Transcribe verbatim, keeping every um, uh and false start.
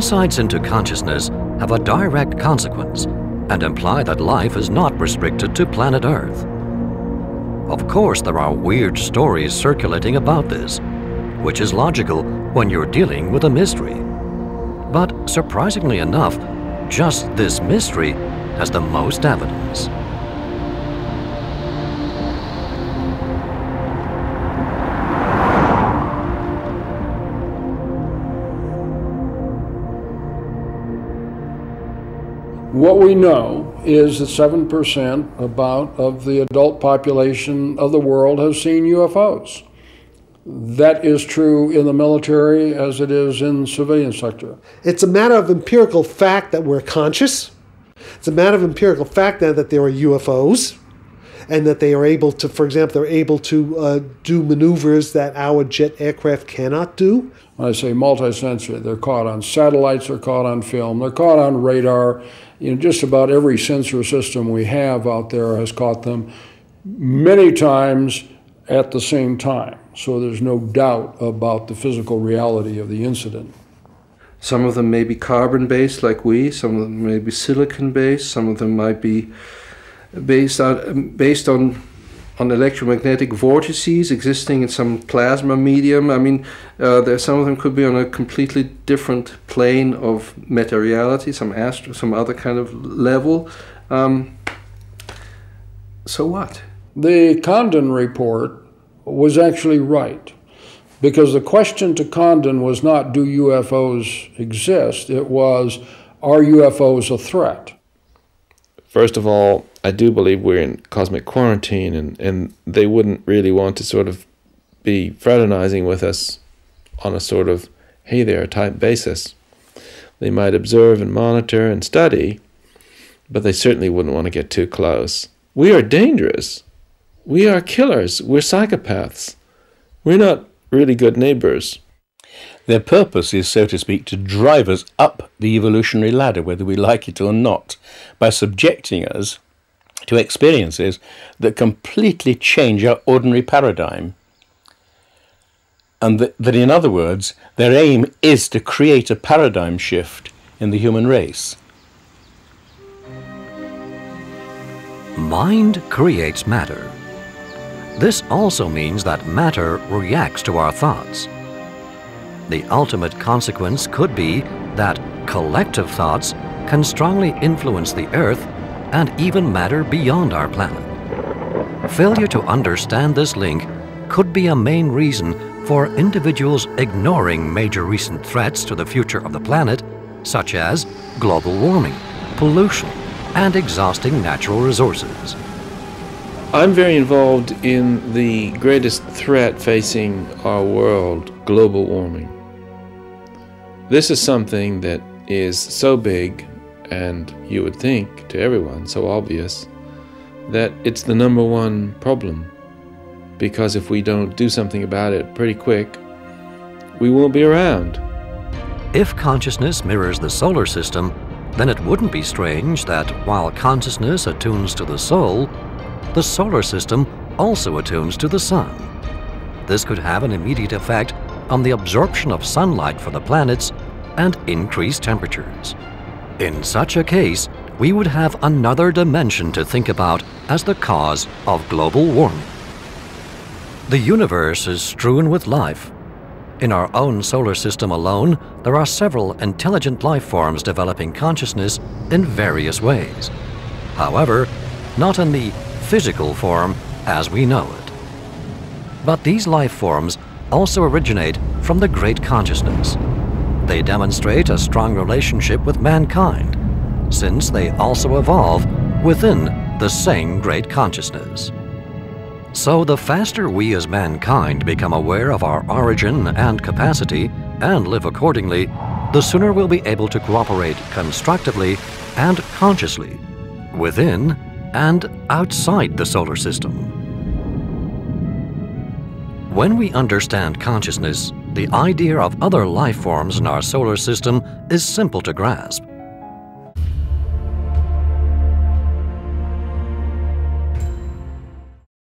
Insights into consciousness have a direct consequence and imply that life is not restricted to planet Earth. Of course, there are weird stories circulating about this, which is logical when you're dealing with a mystery. But surprisingly enough, just this mystery has the most evidence. What we know is that seven percent about of the adult population of the world has seen U F Os. That is true in the military as it is in the civilian sector. It's a matter of empirical fact that we're conscious. It's a matter of empirical fact now that there are U F Os and that they are able to, for example, they're able to uh, do maneuvers that our jet aircraft cannot do. When I say multisensory, they're caught on satellites, they're caught on film, they're caught on radar. You know, just about every sensor system we have out there has caught them many times at the same time. So there's no doubt about the physical reality of the incident. Some of them may be carbon-based like we, some of them may be silicon-based, some of them might be based on, based on, on electromagnetic vortices existing in some plasma medium. I mean, uh, there, some of them could be on a completely different plane of materiality, some astro, some other kind of level. Um, so what? The Condon report was actually right, because the question to Condon was not, do U F Os exist? It was, are U F Os a threat? First of all, I do believe we're in cosmic quarantine, and, and they wouldn't really want to sort of be fraternizing with us on a sort of hey there type basis. They might observe and monitor and study, but they certainly wouldn't want to get too close. We are dangerous. We are killers. We're psychopaths. We're not really good neighbors. Their purpose is, so to speak, to drive us up the evolutionary ladder, whether we like it or not, by subjecting us to experiences that completely change our ordinary paradigm. And that, that, in other words, their aim is to create a paradigm shift in the human race. Mind creates matter. This also means that matter reacts to our thoughts. The ultimate consequence could be that collective thoughts can strongly influence the Earth and even matter beyond our planet. Failure to understand this link could be a main reason for individuals ignoring major recent threats to the future of the planet, such as global warming, pollution, and exhausting natural resources. I'm very involved in the greatest threat facing our world, global warming. This is something that is so big, and you would think to everyone so obvious, that it's the number one problem, because if we don't do something about it pretty quick, we won't be around. If consciousness mirrors the solar system, then it wouldn't be strange that while consciousness attunes to the soul, the solar system also attunes to the sun. This could have an immediate effect on the absorption of sunlight for the planets and increase temperatures. In such a case, we would have another dimension to think about as the cause of global warming. The universe is strewn with life. In our own solar system alone, there are several intelligent life forms developing consciousness in various ways. However, not in the physical form as we know it. But these life forms also originate from the great consciousness. They demonstrate a strong relationship with mankind, since they also evolve within the same great consciousness. So the faster we as mankind become aware of our origin and capacity and live accordingly, the sooner we'll be able to cooperate constructively and consciously within and outside the solar system. When we understand consciousness, the idea of other life forms in our solar system is simple to grasp.